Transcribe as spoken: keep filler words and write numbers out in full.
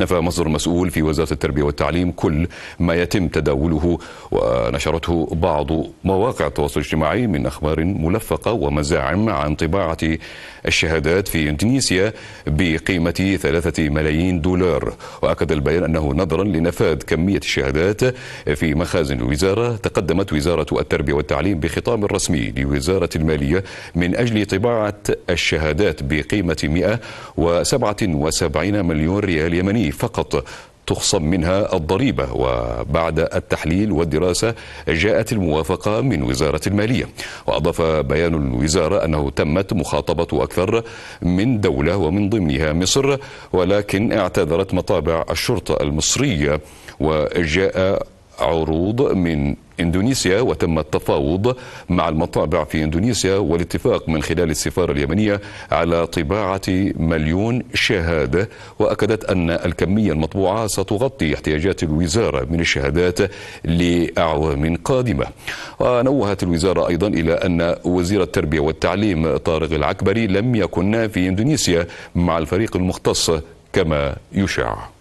نفى مصدر مسؤول في وزارة التربية والتعليم كل ما يتم تداوله ونشرته بعض مواقع التواصل الاجتماعي من أخبار ملفقة ومزاعم عن طباعة الشهادات في إندونيسيا بقيمة ثلاثة ملايين دولار. وأكد البيان أنه نظرا لنفاذ كمية الشهادات في مخازن الوزارة، تقدمت وزارة التربية والتعليم بخطاب رسمي لوزارة المالية من أجل طباعة الشهادات بقيمة مئة وسبعة وسبعين مليون ريال يمني فقط تخصم منها الضريبة. وبعد التحليل والدراسة جاءت الموافقة من وزارة المالية. وأضاف بيان الوزارة أنه تمت مخاطبة أكثر من دولة ومن ضمنها مصر، ولكن اعتذرت مطابع الشرطة المصرية وجاء عروض من إندونيسيا وتم التفاوض مع المطابع في إندونيسيا والاتفاق من خلال السفارة اليمنية على طباعة مليون شهادة. وأكدت أن الكمية المطبوعة ستغطي احتياجات الوزارة من الشهادات لأعوام قادمة. ونوهت الوزارة أيضا إلى أن وزير التربية والتعليم طارق العكبري لم يكن في إندونيسيا مع الفريق المختص كما يشاع.